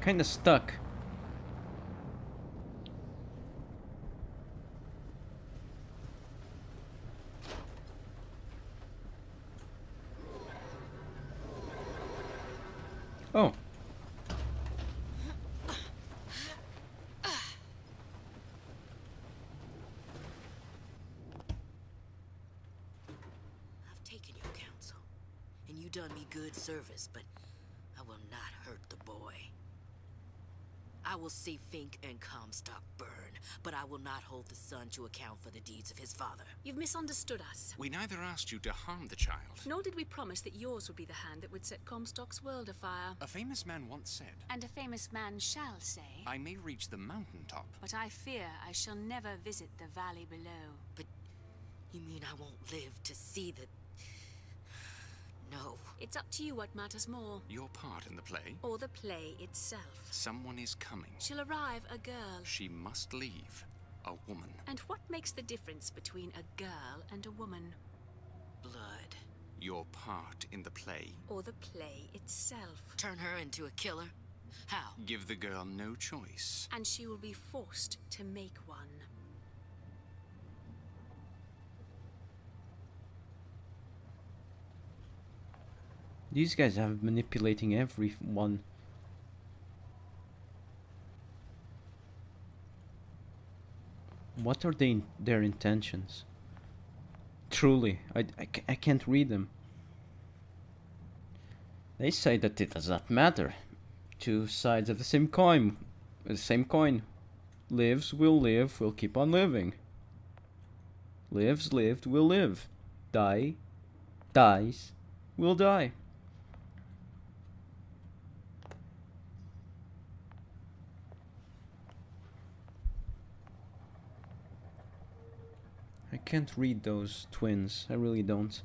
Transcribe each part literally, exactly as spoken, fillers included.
Kinda stuck. Oh. Good service, but I will not hurt the boy. I will see Fink and Comstock burn, but I will not hold the son to account for the deeds of his father. You've misunderstood us. We neither asked you to harm the child. Nor did we promise that yours would be the hand that would set Comstock's world afire. A famous man once said, and a famous man shall say, I may reach the mountaintop, but I fear I shall never visit the valley below. But you mean I won't live to see the... No. It's up to you what matters more. Your part in the play? Or the play itself. Someone is coming. She'll arrive, a girl. She must leave, a woman. And what makes the difference between a girl and a woman? Blood. Your part in the play? Or the play itself. Turn her into a killer? How? Give the girl no choice. And she will be forced to make one. These guys are manipulating everyone. What are they, their intentions? Truly, I, I, I can't read them. They say that it does not matter. Two sides of the same coin. The same coin. Lives will live, will keep on living. Lives lived will live. Die, dies, will die. I can't read those twins, I really don't.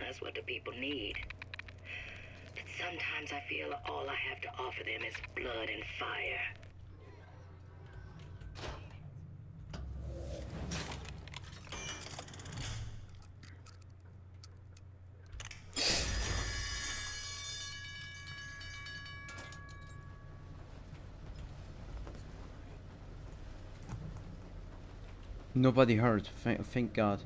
That's what the people need. But sometimes I feel all I have to offer them is blood and fire. Nobody hurt, thank, thank God.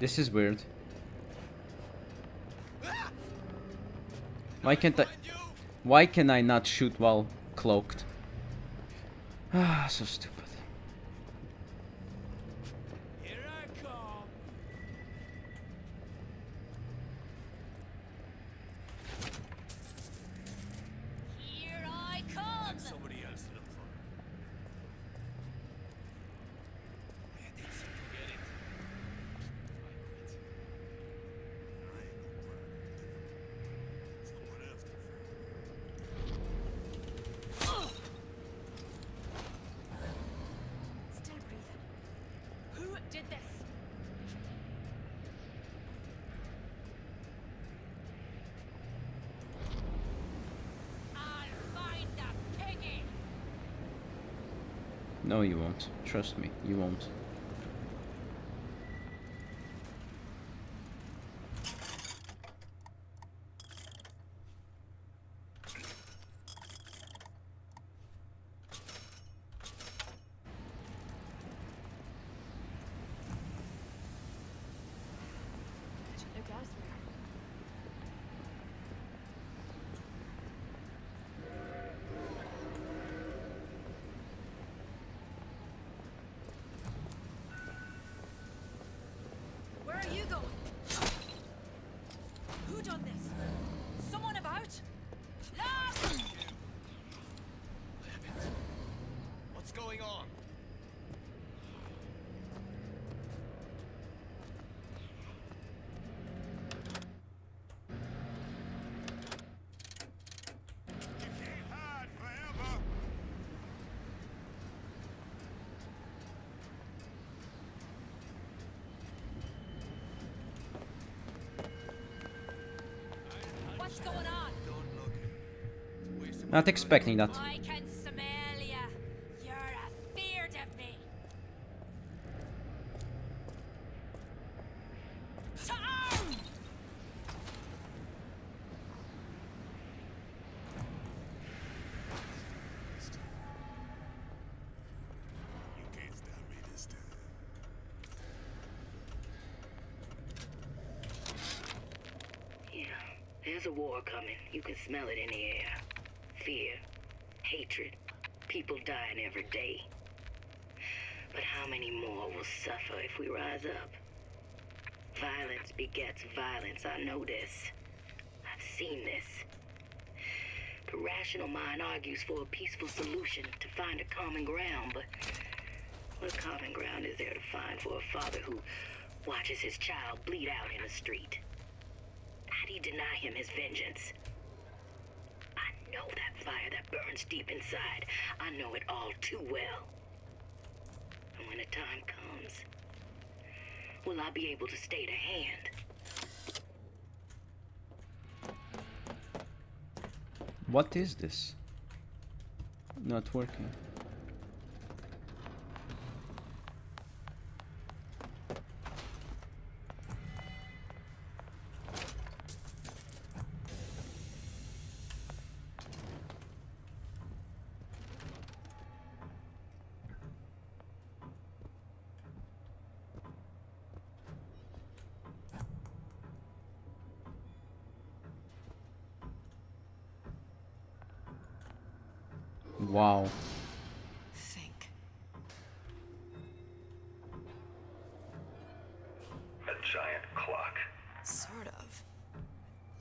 This is weird. Why can't I... Why can I not shoot while cloaked? Ah, so stupid. Here I come. No, you won't. Trust me, you won't. Not expecting that. I can smell ya. You're afeard of me. To arm! You can't stop me this time. Yeah, there's a war coming. You can smell it in the air. Fear, hatred, people dying every day. But how many more will suffer if we rise up? Violence begets violence, I know this. I've seen this. The rational mind argues for a peaceful solution to find a common ground, but what common ground is there to find for a father who watches his child bleed out in the street? How'd he deny him his vengeance? I know that fire that burns deep inside. I know it all too well. And when the time comes, will I be able to stay to hand? What is this? Not working. Wow. Fink. A giant clock. Sort of.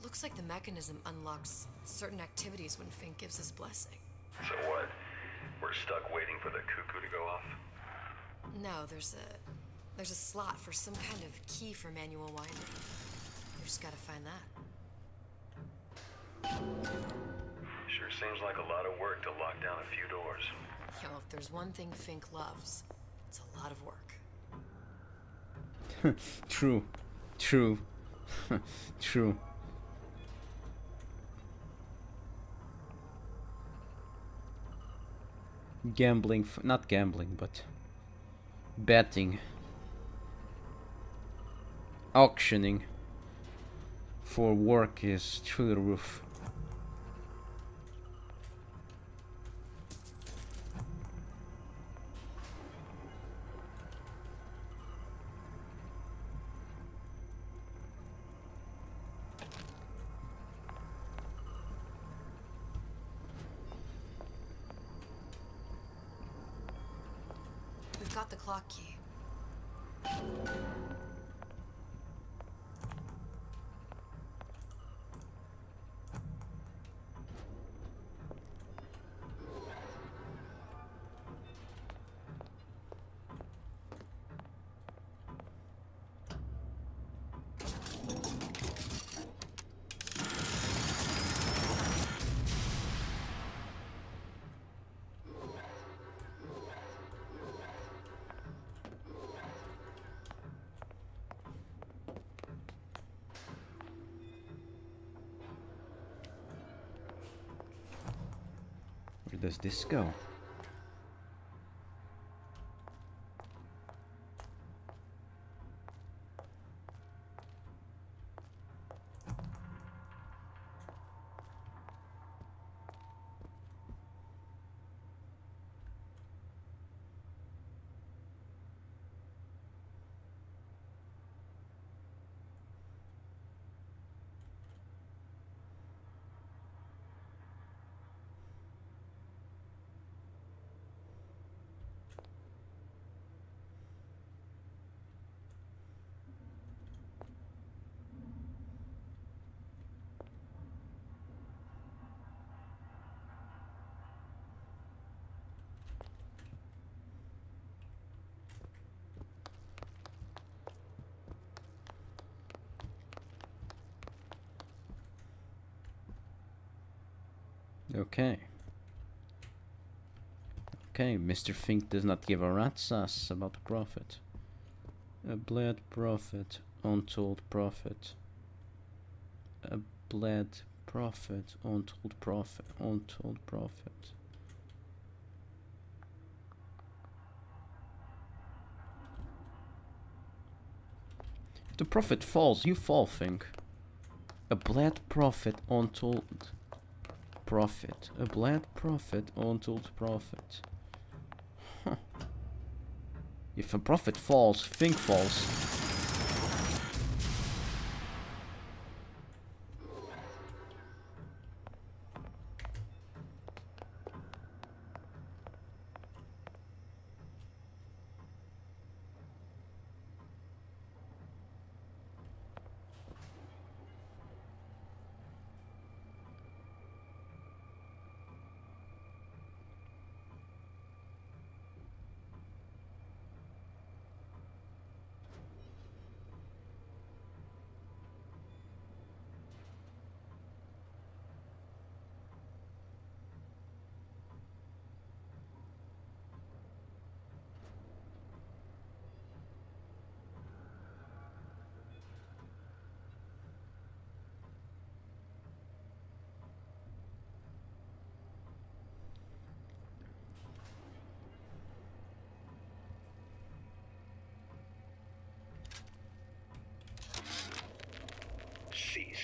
Looks like the mechanism unlocks certain activities when Fink gives his blessing. So what? We're stuck waiting for the cuckoo to go off? No, there's a there's a slot for some kind of key for manual winding. You just gotta find that. Sure seems like a lot of work to lock down a few doors. You know, if there's one thing Fink loves, it's a lot of work. True. True. True. Gambling, f not gambling, but betting. Auctioning for work is through the roof. Got the clock key. Where does this go? Okay. Okay, Mister Fink does not give a rat's ass about the profit. A bled profit, untold profit. A bled profit, untold profit, untold profit. If the profit falls, you fall, Fink. A bled profit, untold profit. A bled profit, untold profit. Huh. If a profit falls, Fink falls.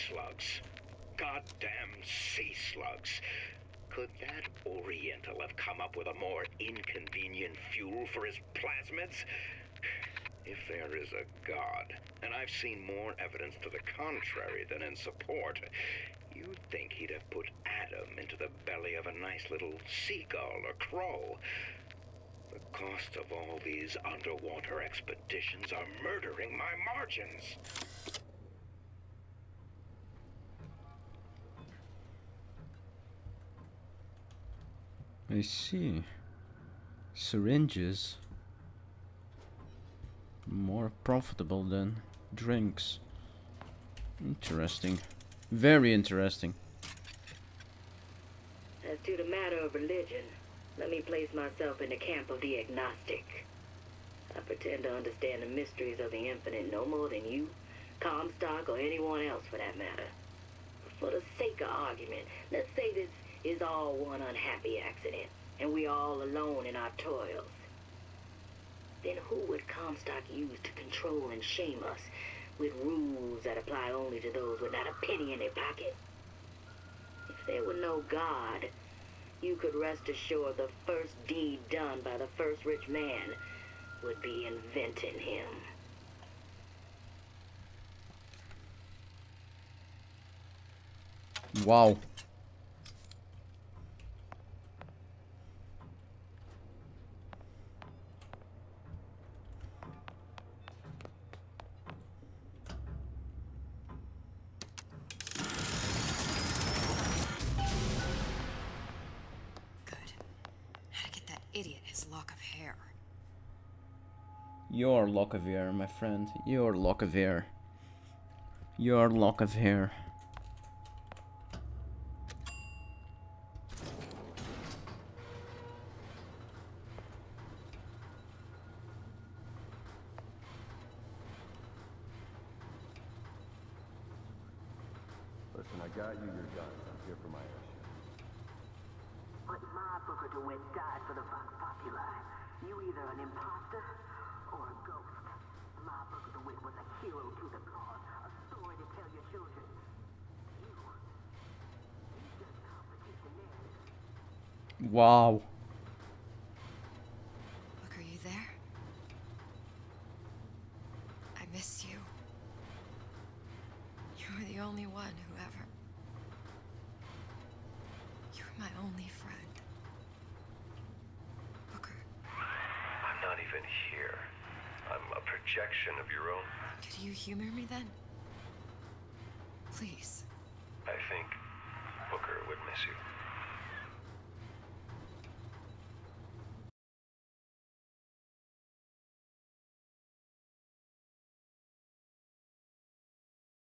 Slugs. Goddamn sea slugs. Could that Oriental have come up with a more inconvenient fuel for his plasmids? If there is a god, and I've seen more evidence to the contrary than in support, you'd think he'd have put Adam into the belly of a nice little seagull or crow. The cost of all these underwater expeditions are murdering my margins. I see. Syringes. More profitable than drinks. Interesting. Very interesting. As to the matter of religion, let me place myself in the camp of the agnostic. I pretend to understand the mysteries of the infinite no more than you, Comstock, or anyone else for that matter. For the sake of argument, let's say this is all one unhappy accident, and we all alone in our toils. Then who would Comstock use to control and shame us with rules that apply only to those with not a penny in their pocket? If there were no God, you could rest assured the first deed done by the first rich man would be inventing him. Wow. Your lock of hair, my friend. Your lock of hair. Your lock of hair. Listen, I got you your gun. I'm here for my airship. But my Booker DeWitt died for the Vox Populi. You either an imposter or a ghost. My Booker DeWitt was a hero to the cause, a story to tell your children. You, you just complicate the narrative. Wow. Look, are you there? I miss you. You were the only one who ever. You were my only friend. Booker. I'm not even here. I'm a projection of your own. Could you humor me then? Please. I think Booker would miss you.